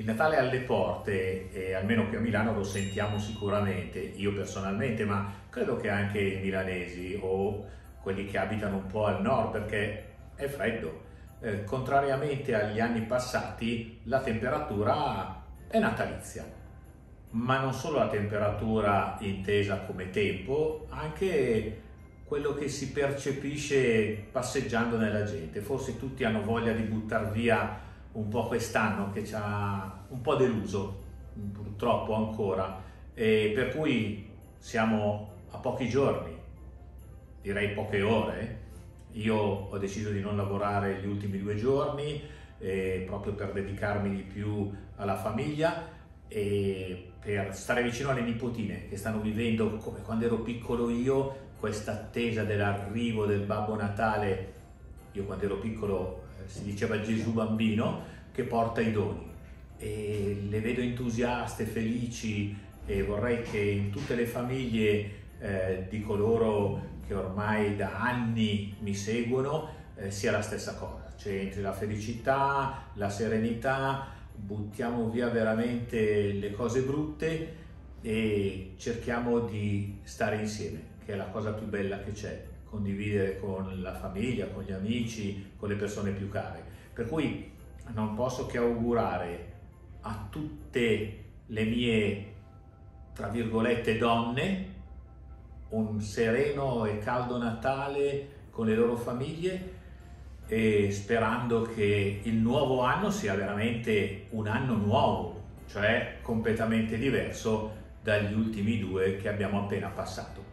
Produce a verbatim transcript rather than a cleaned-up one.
Il Natale alle porte, eh, almeno qui a Milano, lo sentiamo sicuramente, io personalmente, ma credo che anche i milanesi o quelli che abitano un po' al nord, perché è freddo. Eh, contrariamente agli anni passati, la temperatura è natalizia, ma non solo la temperatura intesa come tempo, anche quello che si percepisce passeggiando nella gente. Forse tutti hanno voglia di buttare via un po' quest'anno che ci ha un po' deluso, purtroppo ancora, e per cui siamo a pochi giorni, direi poche ore. Io ho deciso di non lavorare gli ultimi due giorni eh, proprio per dedicarmi di più alla famiglia e per stare vicino alle nipotine che stanno vivendo, come quando ero piccolo io, questa attesa dell'arrivo del Babbo Natale. Io quando ero piccolo si diceva Gesù bambino che porta i doni, e le vedo entusiaste, felici, e vorrei che in tutte le famiglie eh, di coloro che ormai da anni mi seguono eh, sia la stessa cosa. C'entri la felicità, la serenità, buttiamo via veramente le cose brutte e cerchiamo di stare insieme, che è la cosa più bella che c'è, condividere con la famiglia, con gli amici, con le persone più care. Per cui non posso che augurare a tutte le mie, tra virgolette, donne un sereno e caldo Natale con le loro famiglie, e sperando che il nuovo anno sia veramente un anno nuovo, cioè completamente diverso dagli ultimi due che abbiamo appena passato.